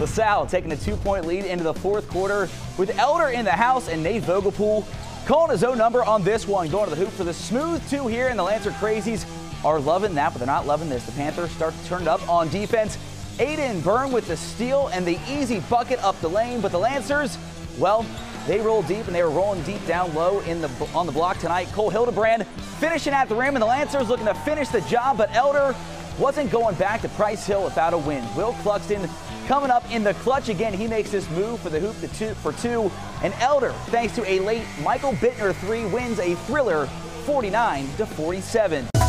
LaSalle taking a 2-point lead into the fourth quarter with Elder in the house and Nate Vogelpool calling his own number on this one. Going to the hoop for the smooth two here, and the Lancer Crazies are loving that, but they're not loving this. The Panthers start to turn it up on defense. Aiden Byrne with the steal and the easy bucket up the lane, but the Lancers, well, they roll deep, and they were rolling deep down low on the block tonight. Cole Hildebrand finishing at the rim, and the Lancers looking to finish the job, but Elder wasn't going back to Price Hill without a win. Will Cluxton coming up in the clutch again. He makes this move for the hoop for two, and Elder, thanks to a late Michael Bittner three, wins a thriller 49-47.